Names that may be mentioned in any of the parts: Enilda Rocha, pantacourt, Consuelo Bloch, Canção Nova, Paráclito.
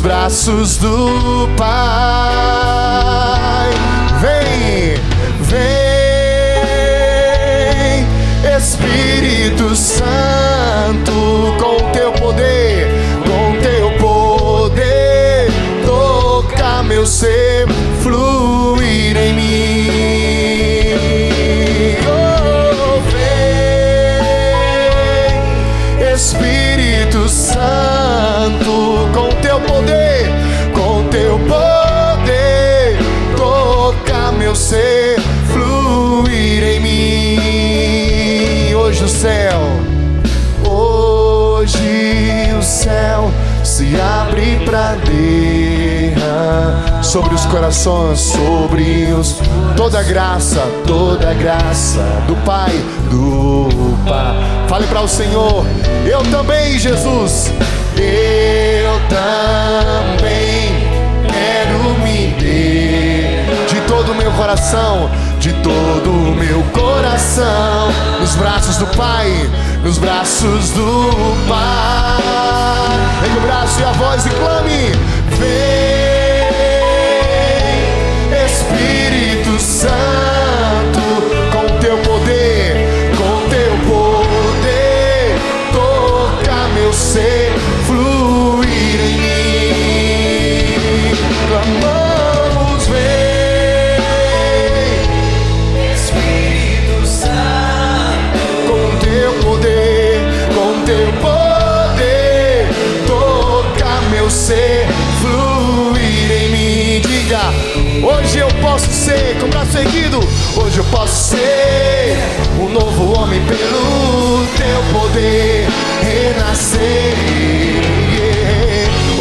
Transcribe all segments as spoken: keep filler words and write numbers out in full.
nos braços do Pai. Vem, vem, Espírito Santo, com teu poder, com teu poder, toca meu ser, fluir em mim. Oh, vem, Espírito Santo, com teu poder, com teu poder, toca meu ser, fluir em mim. Hoje o céu, hoje o céu se abre pra derramar sobre os corações, sobre os toda graça, toda graça do Pai, do Pai. Fale para o Senhor, eu também, Jesus. Eu também quero me ter de todo o meu coração, de todo o meu coração, nos braços do Pai, nos braços do Pai. Ergue o braço e a voz e clame: vem, Espírito Santo, com teu poder, com teu poder, toca meu ser, fluir em mim. Clamamos, vem, Espírito Santo, com teu poder, com teu poder, toca meu ser, fluir em mim. Diga, hoje eu posso ser, com o braço erguido, hoje eu posso ser um novo homem pelo teu poder, renascer.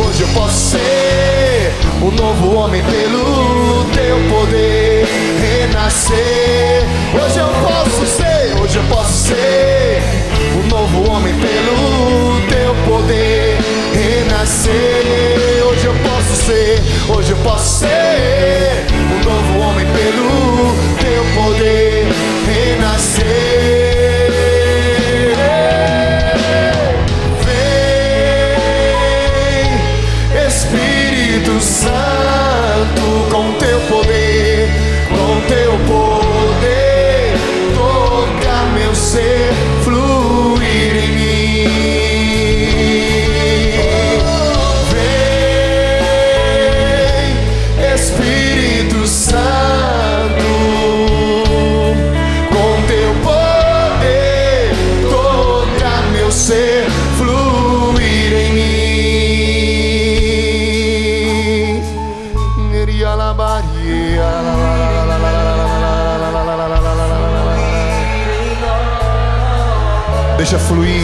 Hoje eu posso ser um novo homem pelo teu poder, renascer. Hoje eu posso ser, hoje eu posso ser um novo homem pelo teu poder, renascer. Hoje eu posso ser, hoje eu posso ser um novo homem pelo teu poder, renascer. Santo, com teu poder, com teu poder, toca meu ser, fluir em mim. Vem, Espírito Santo, com teu poder, toca meu ser, fluir em mim. Deixa fluir.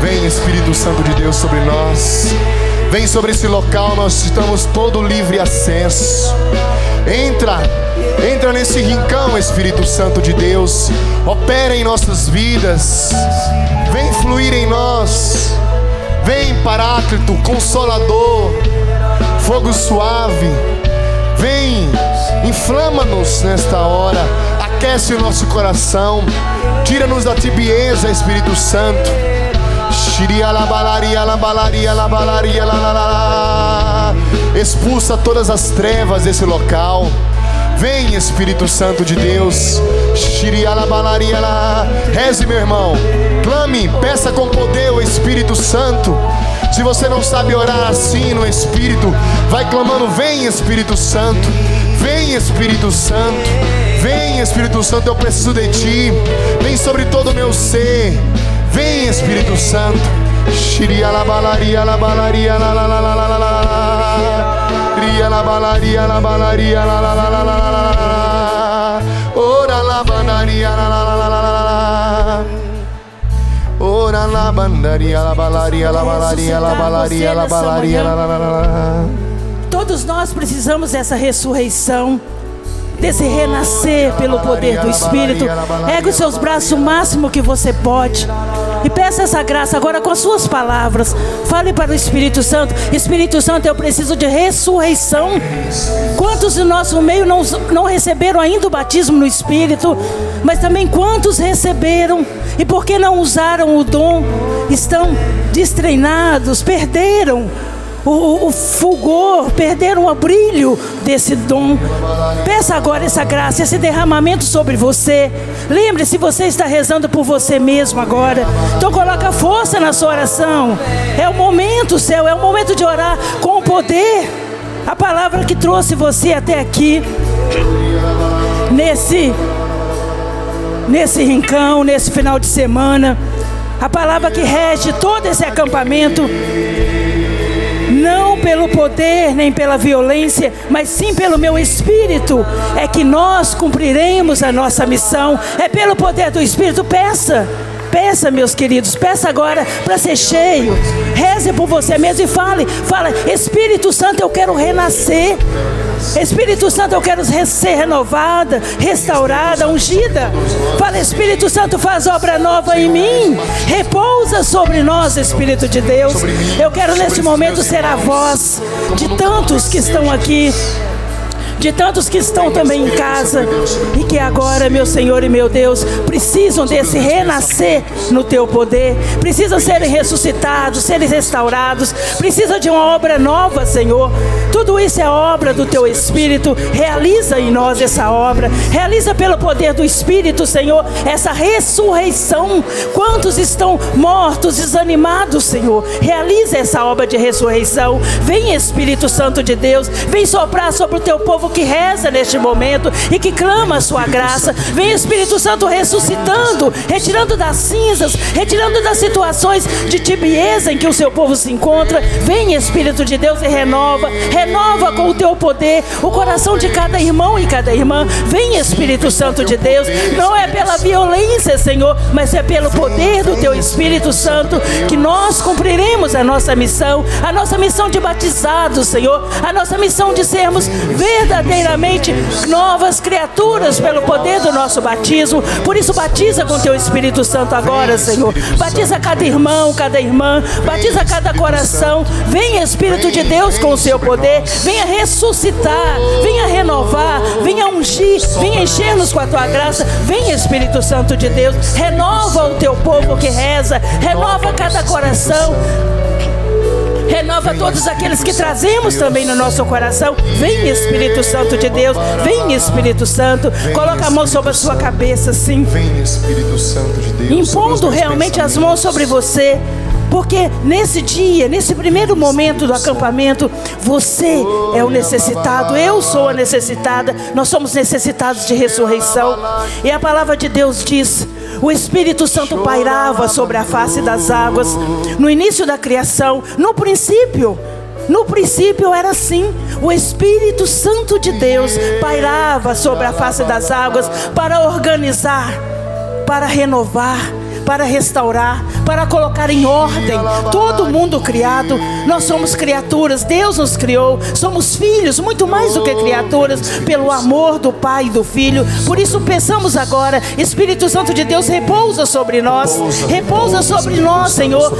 Vem, Espírito Santo de Deus, sobre nós. Vem sobre esse local, nós estamos todo livre acesso. Entra, entra nesse rincão, Espírito Santo de Deus. Opera em nossas vidas. Vem fluir em nós. Vem, Paráclito, Consolador, fogo suave. Vem, inflama-nos nesta hora. Aquece o nosso coração. Tira-nos da tibieza, Espírito Santo. Expulsa todas as trevas desse local. Vem, Espírito Santo de Deus. Reze, meu irmão. Clame, peça com poder o Espírito Santo. Se você não sabe orar assim no Espírito, vai clamando: vem, Espírito Santo. Vem, Espírito Santo. Vem, Espírito Santo, eu preciso de ti. Vem sobre todo o meu ser. Vem, Espírito Santo. La balaria, la balaria, la la la la la la. Ora la balaria, la la la la la. Ora la balaria, la balaria, la balaria, la balaria, la balaria, la la la. Todos nós precisamos dessa ressurreição, desse renascer pelo poder do Espírito. Ergue os seus braços o máximo que você pode. e peça essa graça agora com as suas palavras. Fale para o Espírito Santo: Espírito Santo, eu preciso de ressurreição. Quantos de nosso meio não, não receberam ainda o batismo no Espírito, mas também quantos receberam e por que não usaram o dom? Estão destreinados, perderam O, o, o fulgor, perderam o brilho desse dom. Peça agora essa graça, esse derramamento sobre você. Lembre-se, você está rezando por você mesmo agora. Então coloca força na sua oração. É o momento seu, é o momento de orar com o poder. A palavra que trouxe você até aqui, Nesse Nesse rincão, nesse final de semana, a palavra que rege todo esse acampamento, não pelo poder, nem pela violência, mas sim pelo meu Espírito, é que nós cumpriremos a nossa missão. É pelo poder do Espírito. Peça, peça, meus queridos, peça agora para ser cheio. Reze por você mesmo e fale, fala: Espírito Santo, eu quero renascer. Espírito Santo, eu quero ser renovada, restaurada, ungida. Fala: Espírito Santo, faz obra nova em mim. Repousa sobre nós, Espírito de Deus. Eu quero neste momento ser a voz de tantos que estão aqui, de tantos que estão também em casa e que agora, meu Senhor e meu Deus, precisam desse renascer no Teu poder, precisam serem ressuscitados, serem restaurados, precisam de uma obra nova, Senhor. Tudo isso é obra do Teu Espírito. Realiza em nós essa obra, realiza pelo poder do Espírito, Senhor, essa ressurreição. Quantos estão mortos, desanimados, Senhor? Realiza essa obra de ressurreição. Vem, Espírito Santo de Deus, vem soprar sobre o Teu povo que reza neste momento e que clama a sua graça. Vem, Espírito Santo, ressuscitando, retirando das cinzas, retirando das situações de tibieza em que o seu povo se encontra. Vem, Espírito de Deus, e renova, renova com o teu poder o coração de cada irmão e cada irmã. Vem, Espírito Santo de Deus, não é pela violência, Senhor, mas é pelo poder do teu Espírito Santo que nós cumpriremos a nossa missão, a nossa missão de batizados, Senhor, a nossa missão de sermos verdadeiros, verdadeiramente novas criaturas pelo poder do nosso batismo. Por isso, batiza com teu Espírito Santo agora, Senhor. Batiza cada irmão, cada irmã, batiza cada coração. Venha, Espírito de Deus, com o seu poder. Venha ressuscitar, venha renovar, venha ungir, venha encher-nos com a tua graça. Venha, Espírito Santo de Deus, renova o teu povo que reza, renova cada coração, renova todos aqueles que trazemos também no nosso coração. Vem, Espírito Santo de Deus, vem, Espírito Santo. Coloca a mão sobre a sua cabeça, sim, impondo realmente as mãos sobre você, porque nesse dia, nesse primeiro momento do acampamento, você é o necessitado, eu sou a necessitada, nós somos necessitados de ressurreição. E a palavra de Deus diz: o Espírito Santo pairava sobre a face das águas. No início da criação, no princípio, no princípio era assim. O Espírito Santo de Deus pairava sobre a face das águas para organizar, para renovar, para restaurar, para colocar em ordem todo mundo criado. Nós somos criaturas, Deus nos criou, somos filhos, muito mais do que criaturas, pelo amor do Pai e do Filho. Por isso pensamos agora: Espírito Santo de Deus, repousa sobre nós, repousa sobre nós, Senhor,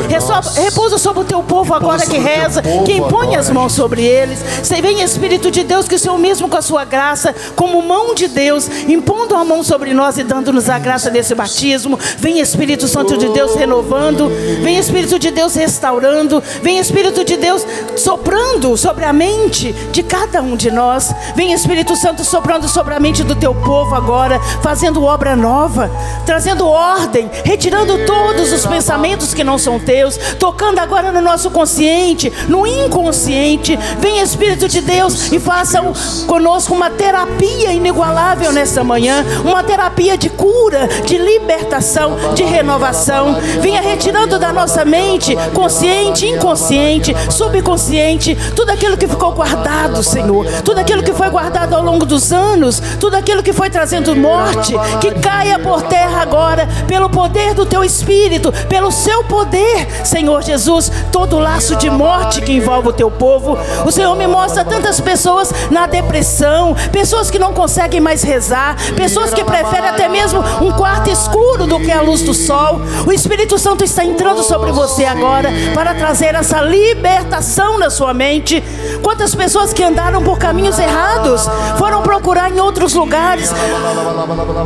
repousa sobre o teu povo agora que reza, que impõe as mãos sobre eles. Vem, Espírito de Deus, que o Senhor mesmo, com a sua graça, como mão de Deus, impondo a mão sobre nós e dando-nos a graça desse batismo. Vem, Espírito Espírito Santo de Deus, renovando. Vem, Espírito de Deus, restaurando. Vem, Espírito de Deus, soprando sobre a mente de cada um de nós. Vem, Espírito Santo, soprando sobre a mente do teu povo agora, fazendo obra nova, trazendo ordem, retirando todos os pensamentos que não são teus, tocando agora no nosso consciente, no inconsciente. Vem, Espírito de Deus, e faça conosco uma terapia inigualável nessa manhã, uma terapia de cura, de libertação, de renovação, renovação. Venha retirando da nossa mente, consciente, inconsciente, subconsciente, tudo aquilo que ficou guardado, Senhor, tudo aquilo que foi guardado ao longo dos anos, tudo aquilo que foi trazendo morte, que caia por terra agora, pelo poder do teu Espírito, pelo seu poder, Senhor Jesus. Todo laço de morte que envolve o teu povo. O Senhor me mostra tantas pessoas na depressão, pessoas que não conseguem mais rezar, pessoas que preferem até mesmo um quarto escuro do que a luz do sol. sol. O Espírito Santo está entrando sobre você agora para trazer essa libertação na sua mente. Quantas pessoas que andaram por caminhos errados foram procurar em outros lugares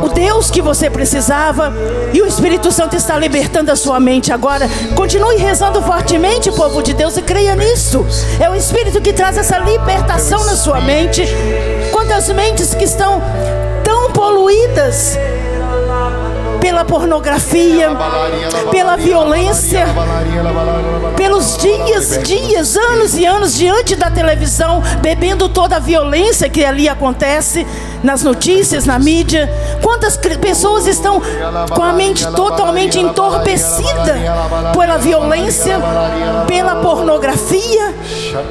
o Deus que você precisava, e o Espírito Santo está libertando a sua mente agora. Continue rezando fortemente, povo de Deus, e creia nisso. É o Espírito que traz essa libertação na sua mente. Quantas mentes que estão tão poluídas pela pornografia, pela violência, pelos dias, dias, anos e anos diante da televisão, bebendo toda a violência que ali acontece, nas notícias, na mídia. Quantas pessoas estão com a mente totalmente entorpecida pela violência, pela pornografia,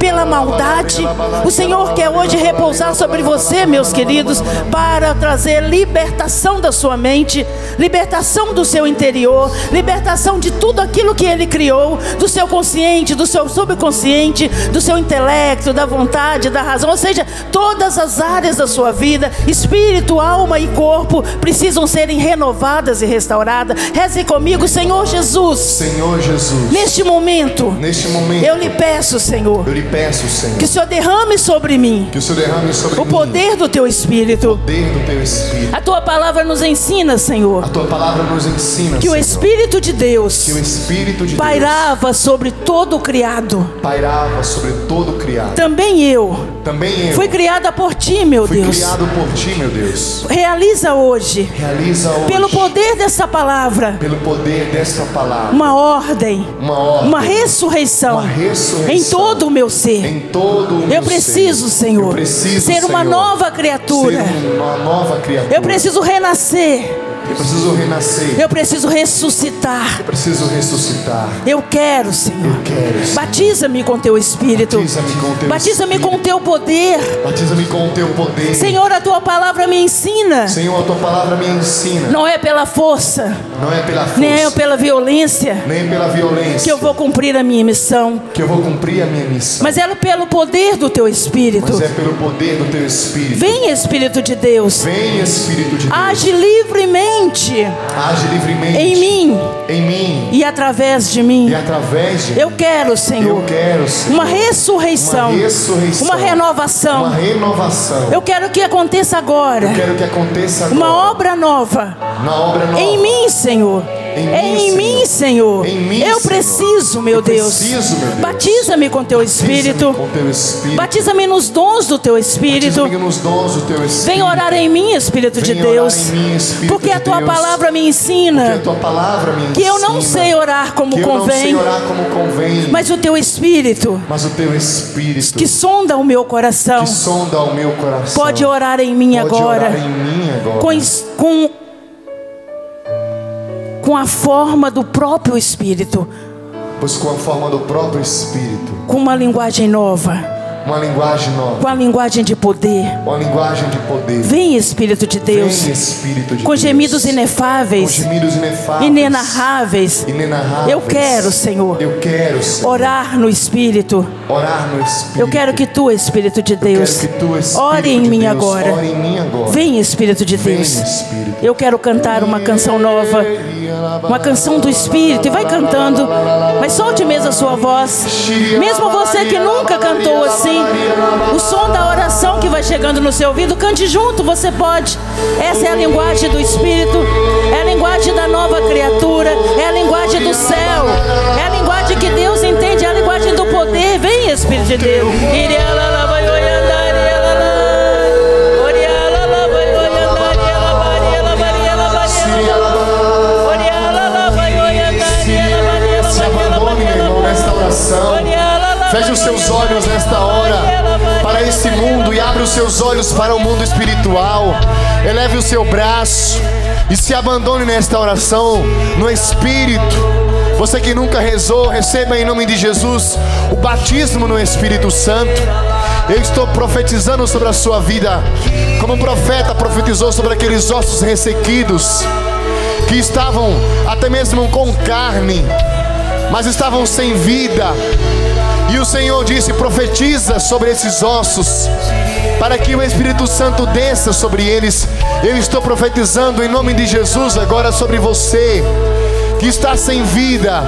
pela maldade. O Senhor quer hoje repousar sobre você, meus queridos, para trazer libertação da sua mente, libertação do seu interior, libertação de tudo aquilo que Ele criou, do seu consciente, do seu subconsciente, do seu intelecto, da vontade, da razão, ou seja, todas as áreas da sua vida, espírito, alma e corpo, precisam serem renovadas e restauradas. Reze comigo. Senhor Jesus, Senhor Jesus, neste momento, neste momento eu lhe peço, Senhor, eu lhe peço, Senhor, que o Senhor derrame sobre mim, que o Senhor derrame sobre o mim, poder do teu espírito, o poder do teu espírito. A tua palavra nos ensina, Senhor, a tua palavra nos ensina, que Senhor, o Espírito de Deus, que o Espírito de pairava Deus sobre todo o criado, pairava sobre todo o criado. Também eu, também eu fui criada por ti, meu fui Deus. Criado por ti, meu Deus. Realiza hoje, realiza hoje, pelo poder dessa palavra, pelo poder dessa palavra, uma ordem, uma, ordem, uma, ressurreição, uma ressurreição em todo o meu ser. Em todo o eu, meu preciso, ser. Senhor, eu preciso, ser Senhor, ser uma nova criatura. Uma nova criatura. Eu preciso renascer. Eu preciso renascer. Eu preciso ressuscitar. Eu preciso ressuscitar. Eu quero, Senhor. Eu quero. Batiza-me com teu Espírito. Batiza-me com teu, Batiza-me com teu poder. Batiza-me com teu poder. Senhor, a tua palavra me ensina. Senhor, a tua palavra me ensina. Não é pela força. Não é pela força. Nem é pela violência. Nem pela violência. Que eu vou cumprir a minha missão. Que eu vou cumprir a minha missão. Mas é pelo poder do teu Espírito. Mas é pelo poder do teu Espírito. Vem, Espírito de Deus. Vem, Espírito de Deus. Age livremente. Age livremente em mim, em mim e através de mim. E através de mim. Eu quero, Senhor, eu quero, Senhor, uma ressurreição, uma ressurreição, uma renovação, uma renovação. Eu quero que aconteça agora, eu quero que aconteça agora, uma obra nova, uma obra nova em mim, Senhor. Em mim, é em Senhor. Mim, Senhor. Em mim, eu preciso, meu eu Deus. Deus. Batiza-me com teu Espírito. Batiza-me nos dons do teu Espírito. Nos dons do teu Espírito. Vem orar em mim, Espírito Vem de Deus. Mim, Espírito Porque a tua Deus. Palavra me ensina. Tua palavra me que eu não sei orar como convém. Orar como convém. Mas o teu Espírito. Mas o teu Espírito que sonda o meu coração. Que sonda o meu coração. Pode orar em mim Pode agora. Orar em mim agora. Com, com com a forma do próprio Espírito, pois com a forma do próprio Espírito, com uma linguagem nova, uma linguagem nova, com a linguagem de poder, com a linguagem de poder. Vem, Espírito de Deus, vem, Espírito de com gemidos Deus. Inefáveis, com gemidos inefáveis, inenarráveis, inenarráveis. Eu quero, Senhor, eu quero, Senhor, orar no Espírito, orar no Espírito. Eu quero que tu, Espírito de Deus, que tu, Espírito ore em de mim Deus, agora. Ore em mim agora. Vem, Espírito de vem, Deus. Espírito. Eu quero cantar uma canção nova. Uma canção do Espírito. E vai cantando, mas solte mesmo a sua voz. Mesmo você que nunca cantou assim, o som da oração que vai chegando no seu ouvido, cante junto, você pode. Essa é a linguagem do Espírito. É a linguagem da nova criatura. É a linguagem do céu. É a linguagem que Deus entende. É a linguagem do poder. Vem, Espírito de Deus. Feche os seus olhos nesta hora para esse mundo e abra os seus olhos para o mundo espiritual. Eleve o seu braço e se abandone nesta oração no Espírito. Você que nunca rezou, receba em nome de Jesus o batismo no Espírito Santo. Eu estou profetizando sobre a sua vida, como o profeta profetizou sobre aqueles ossos ressequidos que estavam até mesmo com carne, mas estavam sem vida. E o Senhor disse: profetiza sobre esses ossos, para que o Espírito Santo desça sobre eles. Eu estou profetizando em nome de Jesus agora sobre você, que está sem vida,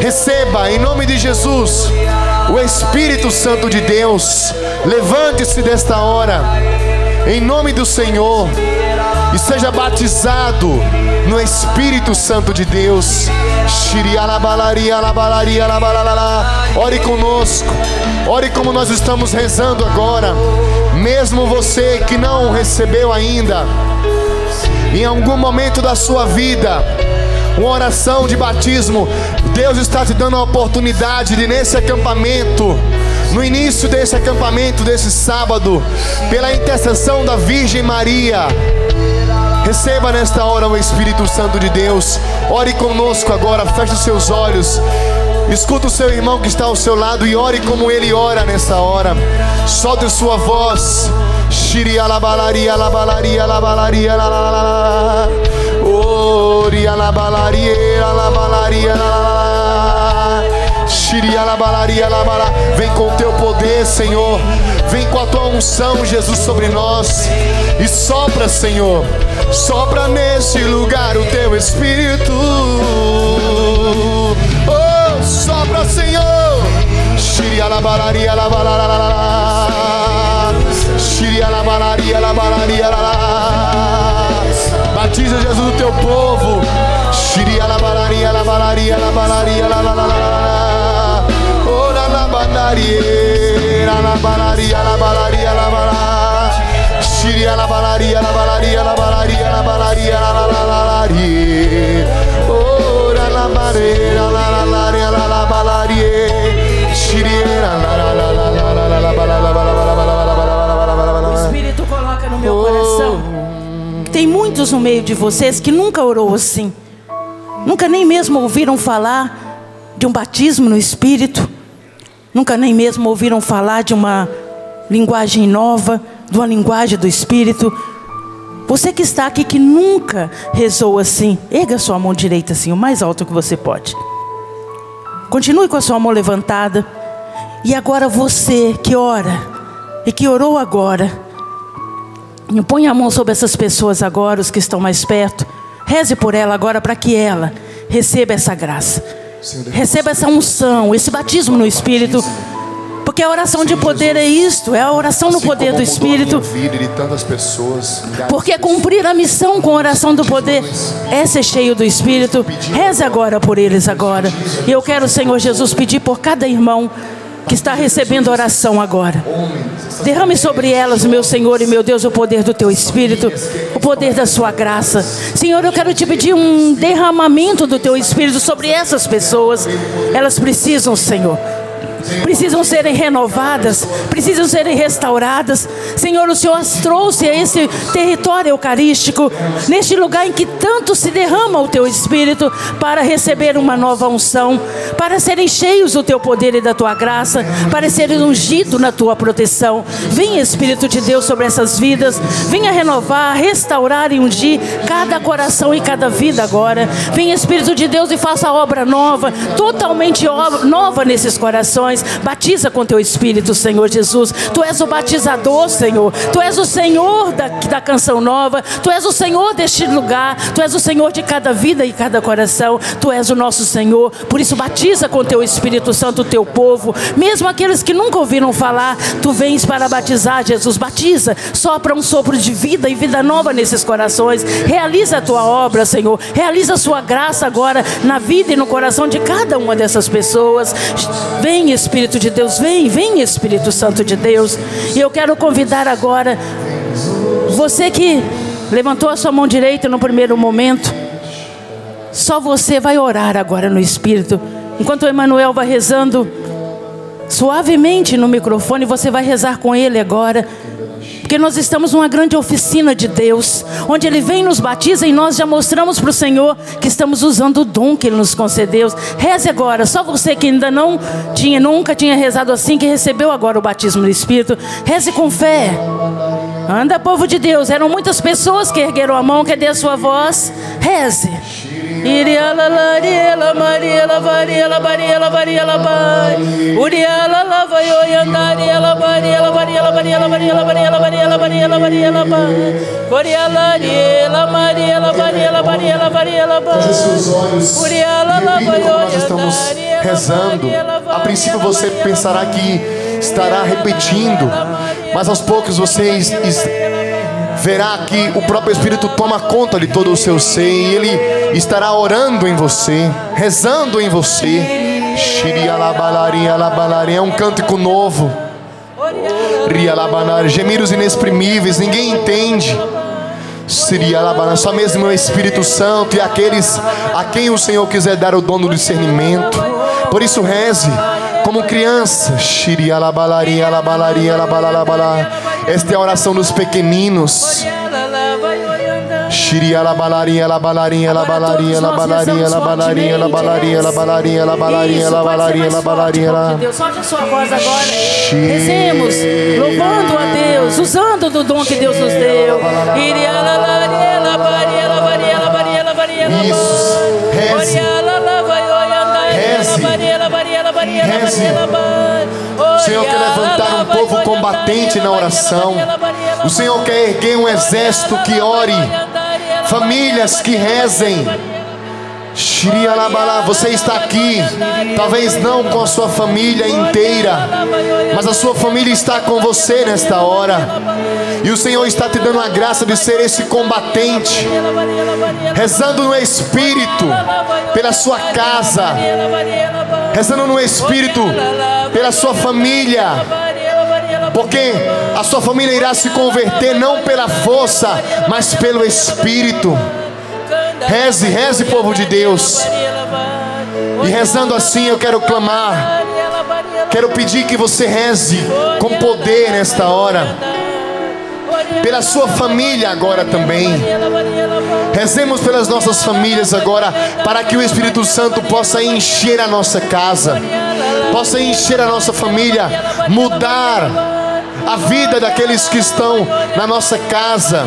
receba em nome de Jesus o Espírito Santo de Deus. Levante-se desta hora em nome do Senhor e seja batizado no Espírito Santo de Deus. Ore conosco, ore como nós estamos rezando agora. Mesmo você que não recebeu ainda, em algum momento da sua vida, uma oração de batismo, Deus está te dando a oportunidade de, nesse acampamento, no início desse acampamento, desse sábado, pela intercessão da Virgem Maria, receba nesta hora o Espírito Santo de Deus. Ore conosco agora, feche os seus olhos, escuta o seu irmão que está ao seu lado e ore como ele ora nessa hora. Solte sua voz. Vem com o teu poder, Senhor. Vem com a tua unção, Jesus, sobre nós. E sopra, Senhor. Sopra neste lugar o teu Espírito. Oh, sopra, Senhor. Batiza, Jesus, o teu povo. O Espírito coloca no meu coração que tem muitos no meio de vocês que nunca orou assim, nunca nem mesmo ouviram falar de um batismo no Espírito, nunca nem mesmo ouviram falar de uma linguagem nova, de uma linguagem do Espírito. Você que está aqui que nunca rezou assim, erga sua mão direita assim, o mais alto que você pode. Continue com a sua mão levantada. E agora você que ora e que orou agora, põe a mão sobre essas pessoas agora, os que estão mais perto. Reze por ela agora para que ela receba essa graça. Receba essa unção, esse batismo no Espírito. Porque a oração de poder é isto, é a oração no poder do Espírito. Porque cumprir a missão com a oração do poder é ser cheio do Espírito. Reze agora por eles agora. E eu quero, Senhor Jesus, pedir por cada irmão que está recebendo oração agora. Derrame sobre elas, meu Senhor e meu Deus, o poder do teu Espírito, o poder da sua graça. Senhor, eu quero te pedir um derramamento do teu Espírito sobre essas pessoas. Elas precisam, Senhor, precisam serem renovadas, precisam serem restauradas. Senhor, o Senhor as trouxe a esse território eucarístico, neste lugar em que tanto se derrama o teu Espírito, para receber uma nova unção, para serem cheios do teu poder e da tua graça, para serem ungidos na tua proteção. Vem, Espírito de Deus, sobre essas vidas. Venha renovar, restaurar e ungir cada coração e cada vida agora. Vem, Espírito de Deus, e faça obra nova, totalmente nova nesses corações. Batiza com teu Espírito, Senhor Jesus. Tu és o batizador, Senhor. Tu és o Senhor da, da canção nova. Tu és o Senhor deste lugar. Tu és o Senhor de cada vida e cada coração. Tu és o nosso Senhor. Por isso batiza com teu Espírito Santo o teu povo, mesmo aqueles que nunca ouviram falar. Tu vens para batizar, Jesus. Batiza, sopra um sopro de vida e vida nova nesses corações. Realiza a tua obra, Senhor. Realiza a sua graça agora na vida e no coração de cada uma dessas pessoas. Vem, Espírito de Deus, vem, vem Espírito Santo de Deus. E eu quero convidar agora você que levantou a sua mão direita no primeiro momento. Só você vai orar agora no Espírito. Enquanto o Emanuel vai rezando suavemente no microfone, você vai rezar com ele agora. Porque nós estamos numa grande oficina de Deus, onde Ele vem, nos batiza e nós já mostramos para o Senhor que estamos usando o dom que Ele nos concedeu. Reze agora, só você que ainda não tinha, nunca tinha rezado assim, que recebeu agora o batismo do Espírito. Reze com fé. Anda, povo de Deus. Eram muitas pessoas que ergueram a mão. Cadê a sua voz? Reze. Iriala lariela mariela variela variela variela bai. Uriala lava yoyandariela variela variela variela variela variela variela variela variela bai. Uriala lariela mariela variela variela variela bai. Uriala lava yoyandariela. Rezando, a princípio você pensará que estará repetindo, mas aos poucos você verá que o próprio Espírito toma conta de todo o seu ser e Ele estará orando em você, rezando em você. É um cântico novo, gemidos inexprimíveis, ninguém entende. Só mesmo o Espírito Santo e aqueles a quem o Senhor quiser dar o dom do discernimento. Por isso reze como criança. Esta é a oração dos pequeninos. Deus, solte a sua voz agora. Rezemos, louvando a Deus, usando do dom que Deus nos deu. Isso, reze. Reze. O Senhor quer levantar um povo combatente na oração. O Senhor quer erguer um exército que ore, famílias que rezem. Você está aqui, talvez não com a sua família inteira, mas a sua família está com você nesta hora, e o Senhor está te dando a graça de ser esse combatente, rezando no Espírito pela sua casa, rezando no Espírito pela sua família. Porque a sua família irá se converter não pela força, mas pelo Espírito. Reze, reze, povo de Deus. E rezando assim eu quero clamar. Quero pedir que você reze com poder nesta hora. Pela sua família agora também. Rezemos pelas nossas famílias agora, para que o Espírito Santo possa encher a nossa casa, possa encher a nossa família, mudar a vida daqueles que estão na nossa casa,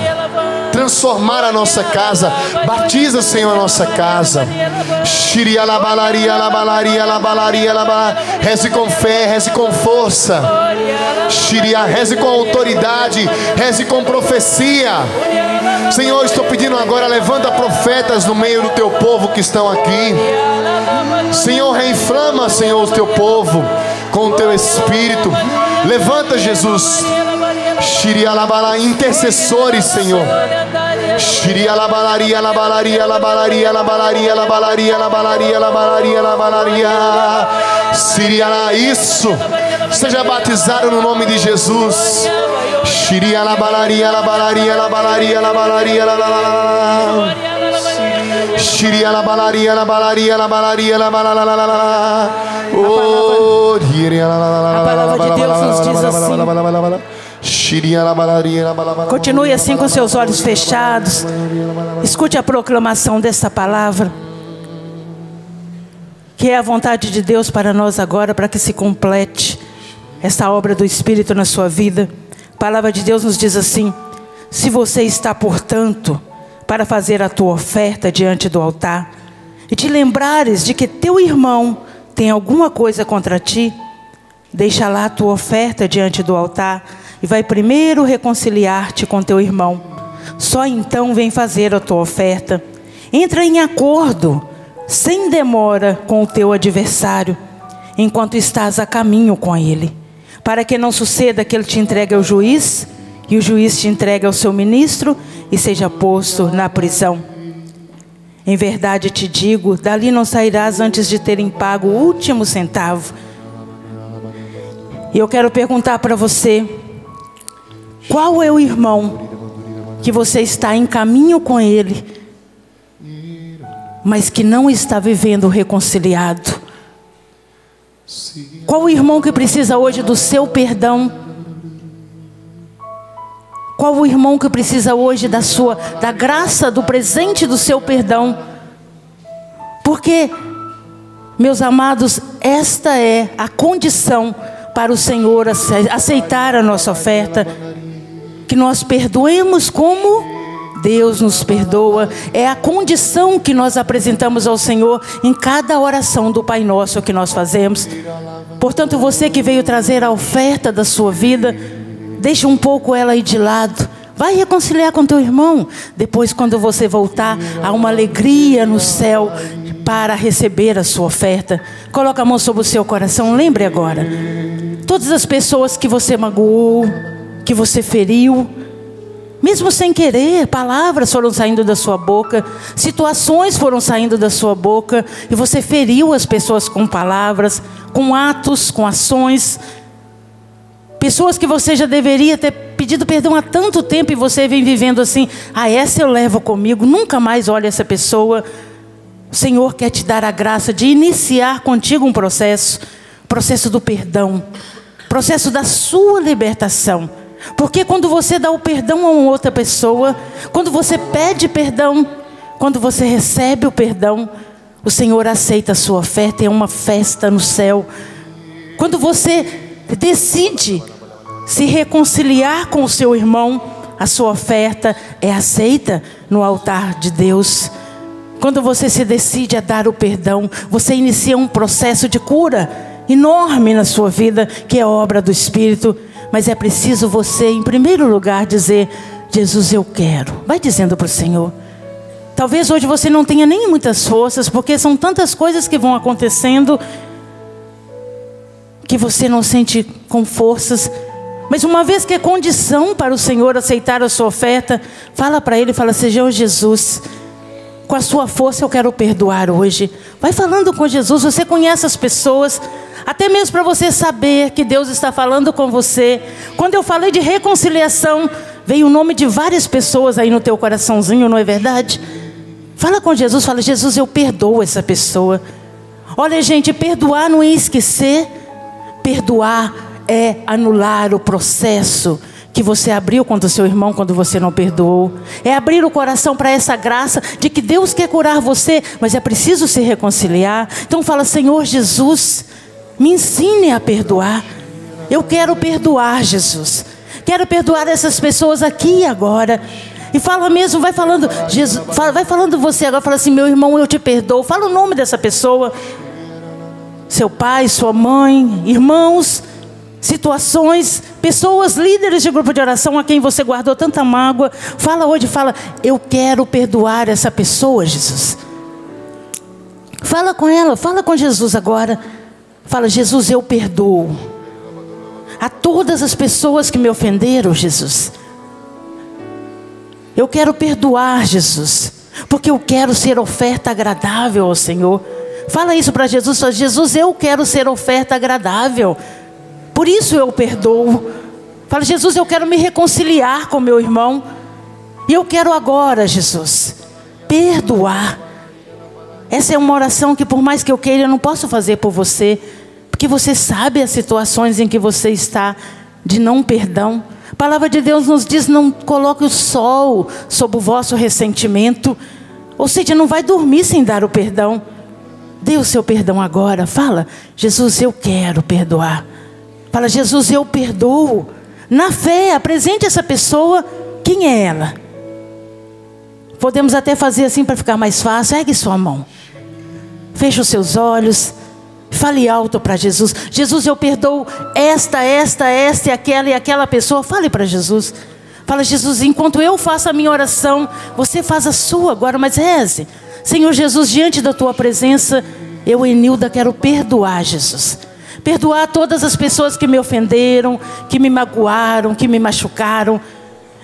transformar a nossa casa. Batiza, Senhor, a nossa casa. Reze com fé, reze com força, reze com autoridade, reze com profecia. Senhor, estou pedindo agora, levanta profetas no meio do teu povo que estão aqui. Senhor, reinflama, Senhor, o teu povo com o teu Espírito. Levanta, Jesus, intercessores, Senhor. Isso, seja batizado no nome de Jesus. Shiria la balaria la balaria la balaria la balaria la balaria. Oh, a palavra de Deus nos diz assim. Continue assim com seus olhos fechados. Escute a proclamação dessa palavra, que é a vontade de Deus para nós agora, para que se complete essa obra do Espírito na sua vida. A palavra de Deus nos diz assim: se você está, portanto, para fazer a tua oferta diante do altar, e te lembrares de que teu irmão tem alguma coisa contra ti, deixa lá a tua oferta diante do altar, e vai primeiro reconciliar-te com teu irmão. Só então vem fazer a tua oferta. Entra em acordo, sem demora, com o teu adversário, enquanto estás a caminho com ele, para que não suceda que ele te entregue ao juiz, e o juiz te entrega ao seu ministro e seja posto na prisão. Em verdade te digo, dali não sairás antes de terem pago o último centavo. E eu quero perguntar para você: qual é o irmão que você está em caminho com ele, mas que não está vivendo reconciliado? Qual o irmão que precisa hoje do seu perdão? Qual o irmão que precisa hoje da sua, da graça, do presente do seu perdão? Porque, meus amados, esta é a condição para o Senhor aceitar a nossa oferta, que nós perdoemos como Deus nos perdoa. É a condição que nós apresentamos ao Senhor em cada oração do Pai Nosso que nós fazemos. Portanto, você que veio trazer a oferta da sua vida, deixa um pouco ela aí de lado. Vai reconciliar com teu irmão. Depois, quando você voltar, há uma alegria no céu para receber a sua oferta. Coloca a mão sobre o seu coração. Lembre agora. Todas as pessoas que você magoou, que você feriu, mesmo sem querer, palavras foram saindo da sua boca, situações foram saindo da sua boca, e você feriu as pessoas com palavras, com atos, com ações. Pessoas que você já deveria ter pedido perdão há tanto tempo, e você vem vivendo assim: ah, essa eu levo comigo, nunca mais olho essa pessoa. O Senhor quer te dar a graça de iniciar contigo um processo, processo do perdão, processo da sua libertação. Porque quando você dá o perdão a uma outra pessoa, quando você pede perdão, quando você recebe o perdão, o Senhor aceita a sua oferta, é uma festa no céu. Quando você decide se reconciliar com o seu irmão, a sua oferta é aceita no altar de Deus. Quando você se decide a dar o perdão, você inicia um processo de cura enorme na sua vida, que é obra do Espírito. Mas é preciso você, em primeiro lugar, dizer: Jesus, eu quero. Vai dizendo para o Senhor. Talvez hoje você não tenha nem muitas forças, porque são tantas coisas que vão acontecendo que você não sente com forças. Mas uma vez que é condição para o Senhor aceitar a sua oferta, fala para Ele, fala: Senhor Jesus, com a sua força eu quero perdoar hoje. Vai falando com Jesus. Você conhece as pessoas, até mesmo para você saber que Deus está falando com você. Quando eu falei de reconciliação, veio o nome de várias pessoas aí no teu coraçãozinho, não é verdade? Fala com Jesus, fala: Jesus, eu perdoo essa pessoa. Olha, gente, perdoar não é esquecer. Perdoar é anular o processo que você abriu contra o seu irmão quando você não perdoou. É abrir o coração para essa graça de que Deus quer curar você, mas é preciso se reconciliar. Então fala: Senhor Jesus, me ensine a perdoar. Eu quero perdoar, Jesus. Quero perdoar essas pessoas aqui e agora. E fala mesmo, vai falando, Jesus, vai falando você agora, fala assim: meu irmão, eu te perdoo. Fala o nome dessa pessoa. Seu pai, sua mãe, irmãos, situações, pessoas, líderes de grupo de oração a quem você guardou tanta mágoa. Fala hoje, fala: eu quero perdoar essa pessoa, Jesus. Fala com ela, fala com Jesus agora. Fala: Jesus, eu perdoo a todas as pessoas que me ofenderam, Jesus. Eu quero perdoar, Jesus, porque eu quero ser oferta agradável ao Senhor. Fala isso para Jesus, fala: Jesus, eu quero ser oferta agradável, por isso eu perdoo. Fala: Jesus, eu quero me reconciliar com meu irmão, e eu quero agora, Jesus, perdoar. Essa é uma oração que, por mais que eu queira, eu não posso fazer por você, porque você sabe as situações em que você está de não perdão. A palavra de Deus nos diz: não coloque o sol sobre o vosso ressentimento. Ou seja, não vai dormir sem dar o perdão. Dê o seu perdão agora. Fala: Jesus, eu quero perdoar. Fala: Jesus, eu perdoo. Na fé, apresente essa pessoa. Quem é ela? Podemos até fazer assim para ficar mais fácil. Ergue sua mão. Feche os seus olhos. Fale alto para Jesus: Jesus, eu perdoo esta, esta, esta e aquela e aquela pessoa. Fale para Jesus. Fala: Jesus, enquanto eu faço a minha oração, você faz a sua agora, mas reze. Senhor Jesus, diante da tua presença, eu, Enilda, quero perdoar, Jesus. Perdoar todas as pessoas que me ofenderam, que me magoaram, que me machucaram.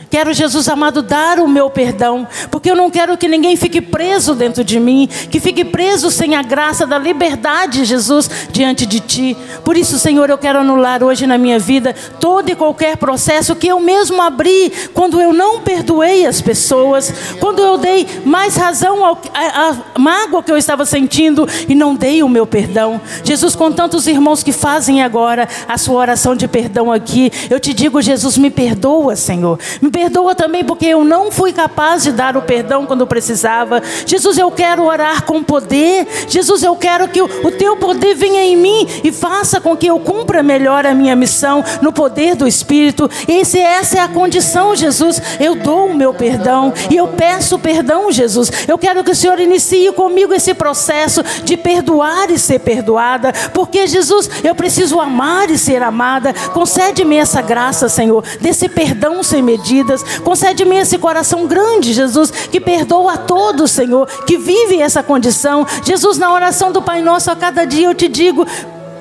Quero, Jesus amado, dar o meu perdão, porque eu não quero que ninguém fique preso dentro de mim, que fique preso sem a graça da liberdade, Jesus, diante de Ti. Por isso, Senhor, eu quero anular hoje na minha vida todo e qualquer processo que eu mesmo abri quando eu não perdoei as pessoas, quando eu dei mais razão à mágoa que eu estava sentindo e não dei o meu perdão. Jesus, com tantos irmãos que fazem agora a sua oração de perdão aqui, eu te digo: Jesus, me perdoa, Senhor, me perdoa. perdoa também porque eu não fui capaz de dar o perdão quando precisava. Jesus, eu quero orar com poder. Jesus, eu quero que o teu poder venha em mim e faça com que eu cumpra melhor a minha missão no poder do Espírito. E se essa é a condição, Jesus, eu dou o meu perdão e eu peço perdão, Jesus. Eu quero que o Senhor inicie comigo esse processo de perdoar e ser perdoada, porque, Jesus, eu preciso amar e ser amada. Concede-me essa graça, Senhor, desse perdão sem medidas. Concede-me esse coração grande, Jesus, que perdoa a todos, Senhor, que vive essa condição. Jesus, na oração do Pai Nosso, a cada dia eu te digo: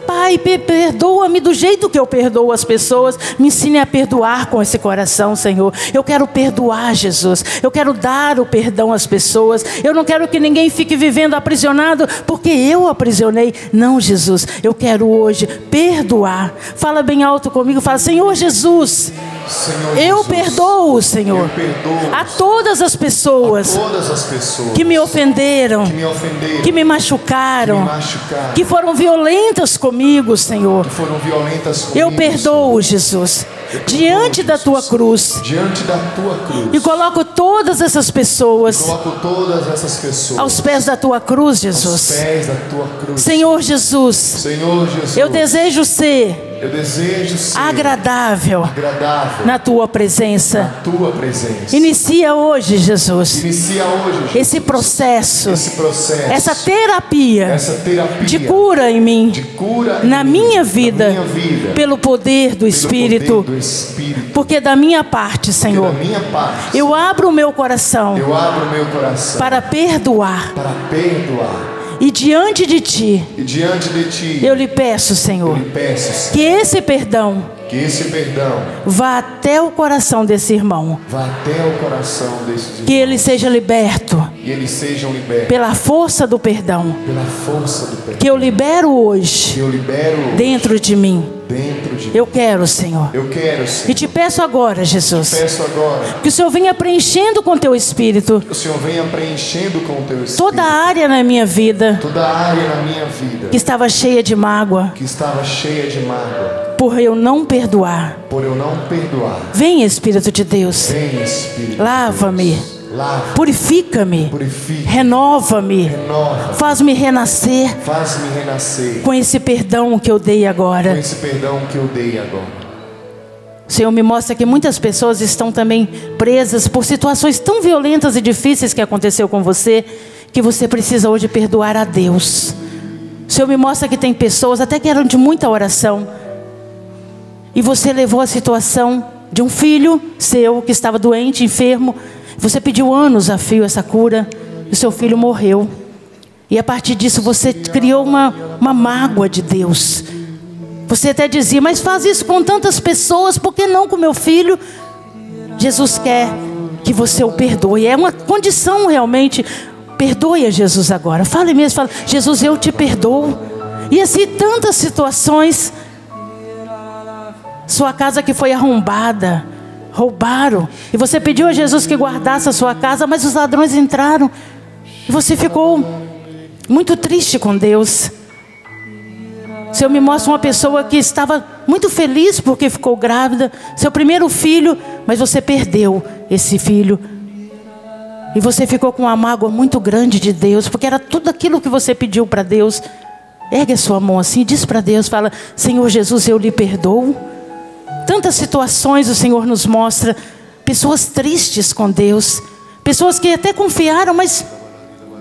Pai, perdoa-me do jeito que eu perdoo as pessoas. Me ensine a perdoar com esse coração, Senhor. Eu quero perdoar, Jesus. Eu quero dar o perdão às pessoas. Eu não quero que ninguém fique vivendo aprisionado porque eu aprisionei. Não, Jesus. Eu quero hoje perdoar. Fala bem alto comigo. Fala: Senhor Jesus, Senhor Jesus, eu perdoo, Senhor, eu perdoo a todas as pessoas, todas as pessoas que, me ofenderam, que me ofenderam, que me machucaram, que, me machucaram, que foram violentas comigo. Comigo, Senhor, foram violentas comigo, eu perdoo, Senhor. Jesus, eu perdoo, diante, Jesus, da tua cruz, diante da tua cruz, e coloco todas essas pessoas, coloco todas essas pessoas aos pés da tua cruz, Jesus, aos pés da tua cruz. Senhor Jesus, Senhor Jesus, eu desejo ser Eu desejo ser agradável, agradável na tua presença. Na tua presença. Inicia hoje, Jesus. Inicia hoje, Jesus. Esse processo, esse processo, essa terapia, essa terapia de cura em mim, de cura em na, mim minha vida, na minha vida, pelo poder do, pelo Espírito, poder do Espírito. Porque da minha parte, Senhor, da minha parte, eu abro o meu coração, eu abro o meu coração para perdoar. Para perdoar. E diante de ti, e diante de ti eu lhe peço, Senhor, eu lhe peço, Senhor, que esse perdão, que esse perdão vá até o coração desse irmão, vá até o coração desse irmão, que ele seja liberto, que ele seja liberto pela força do perdão, pela força do perdão que eu libero hoje, que eu libero hoje dentro de mim. Eu quero, Senhor. Eu quero, Senhor. E te peço agora, Jesus, te peço agora, que o Senhor venha preenchendo com teu Espírito, o Senhor venha preenchendo com teu Espírito toda a área na minha vida, toda a área na minha vida que estava cheia de mágoa, que estava cheia de mágoa, por eu não perdoar, por eu não perdoar. Vem, Espírito de Deus, vem, Espírito, lava-me, Deus. Purifica-me, Purifica. renova-me, Renova. faz-me renascer, faz renascer com esse perdão que eu dei agora. Com esse perdão que eu dei agora. O Senhor me mostra que muitas pessoas estão também presas por situações tão violentas e difíceis que aconteceu com você, que você precisa hoje perdoar a Deus. O Senhor me mostra que tem pessoas até que eram de muita oração e você levou a situação de um filho seu que estava doente, enfermo. Você pediu anos a fio essa cura, e o seu filho morreu. E a partir disso você criou uma, uma mágoa de Deus. Você até dizia: mas faz isso com tantas pessoas, por que não com meu filho? Jesus quer que você o perdoe. É uma condição realmente. Perdoe a Jesus agora. Fale mesmo, fala: Jesus, eu te perdoo. E assim tantas situações. Sua casa que foi arrombada, roubaram, e você pediu a Jesus que guardasse a sua casa, mas os ladrões entraram e você ficou muito triste com Deus. O Senhor me mostra uma pessoa que estava muito feliz porque ficou grávida, seu primeiro filho, mas você perdeu esse filho e você ficou com uma mágoa muito grande de Deus, porque era tudo aquilo que você pediu para Deus. Ergue a sua mão assim e diz para Deus, fala: Senhor Jesus, eu lhe perdoo. Tantas situações o Senhor nos mostra, pessoas tristes com Deus, pessoas que até confiaram, mas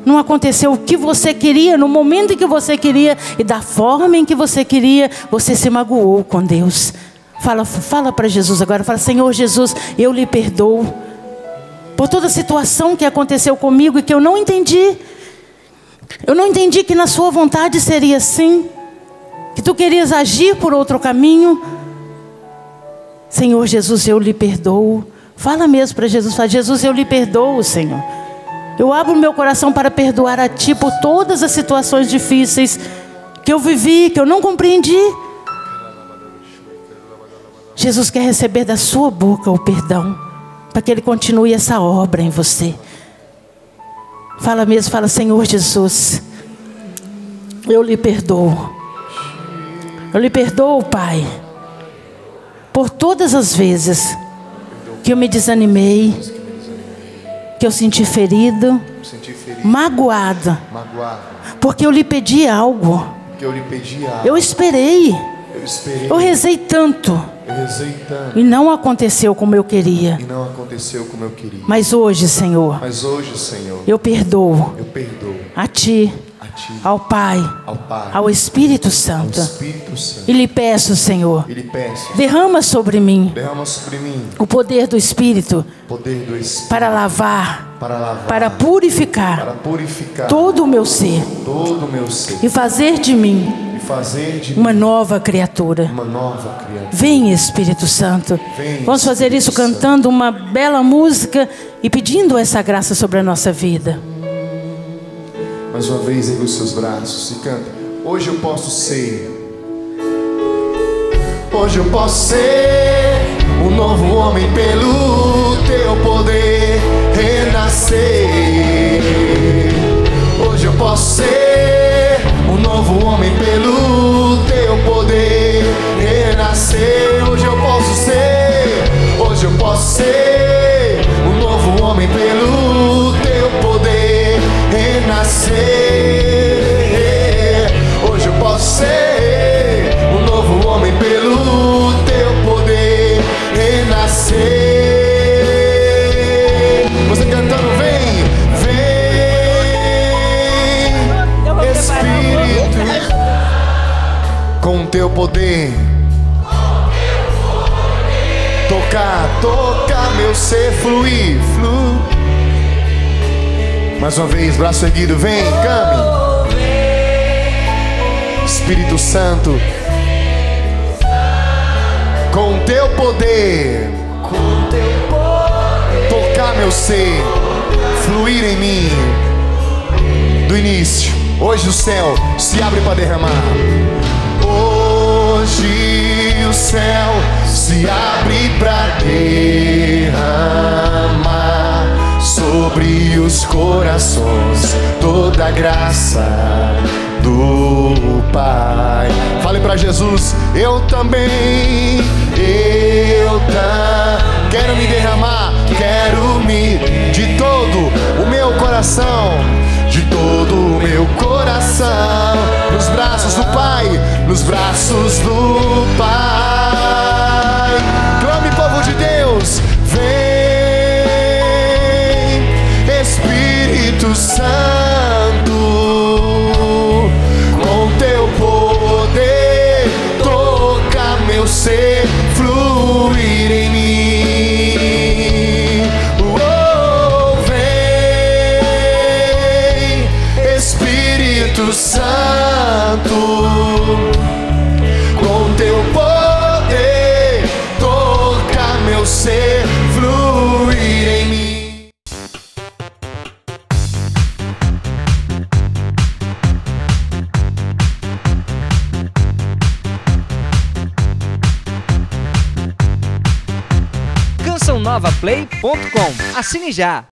não aconteceu o que você queria, no momento em que você queria e da forma em que você queria, você se magoou com Deus. Fala, fala para Jesus agora, fala: Senhor Jesus, eu lhe perdoo por toda a situação que aconteceu comigo e que eu não entendi. Eu não entendi que na sua vontade seria assim, que tu querias agir por outro caminho. Senhor Jesus, eu lhe perdoo. Fala mesmo para Jesus, fala: Jesus, eu lhe perdoo, Senhor. Eu abro o meu coração para perdoar a Ti por todas as situações difíceis que eu vivi, que eu não compreendi. Jesus quer receber da sua boca o perdão, para que Ele continue essa obra em você. Fala mesmo, fala: Senhor Jesus, eu lhe perdoo. Eu lhe perdoo, Pai, por todas as vezes que eu me desanimei, que eu senti ferido, senti ferido. Magoado, magoado, porque eu lhe pedi algo, eu, lhe pedi algo. Eu, esperei. eu esperei, eu rezei tanto, eu rezei tanto. E, não e não aconteceu como eu queria, mas hoje, Senhor, mas hoje, Senhor eu, perdoo. eu perdoo a Ti, a ti ao, Pai, ao Pai, ao Espírito Santo, ao Espírito Santo. E lhe peço, Senhor, e lhe peço, derrama sobre mim, derrama sobre mim o poder do Espírito, poder do Espírito para lavar, para, lavar para, purificar, para purificar todo o meu ser, todo o meu ser e fazer de mim Fazer de uma, nova criatura. uma nova criatura. Vem, Espírito Santo. Vem, Vamos fazer Espírito isso Santo. Cantando uma bela música e pedindo essa graça sobre a nossa vida. Mais uma vez, ergue os seus braços e canta. Hoje eu posso ser. Hoje eu posso ser um novo homem pelo Teu poder renascer. Hoje eu posso ser. Novo homem pelo Teu poder renascer. Hoje eu posso ser, hoje eu posso ser um novo homem pelo Teu poder renascer. Hoje eu posso ser um novo homem pelo Teu poder renascer. Você cantando, vem, vem Espírito, com Teu poder, com Teu poder, tocar, tocar meu ser, fluir, fluir. Mais uma vez, braço erguido, vem, oh, vem. Espírito Santo, Espírito Santo, com Teu poder, com Teu poder, tocar meu ser, fluir em mim. Do início, hoje o céu se abre para derramar. Hoje o céu se abre para derramar sobre os corações toda a graça do Pai. Fale para Jesus, eu também, eu também quero me derramar, quero me de todo o meu coração, de todo o meu coração, nos braços do Pai, nos braços do Pai. Clame, povo de Deus, vem Espírito Santo, com Teu poder toca meu ser, fluir em mim. Espírito Santo, com Teu poder toca meu ser, fluir em mim. canção nova play ponto com. Assine já.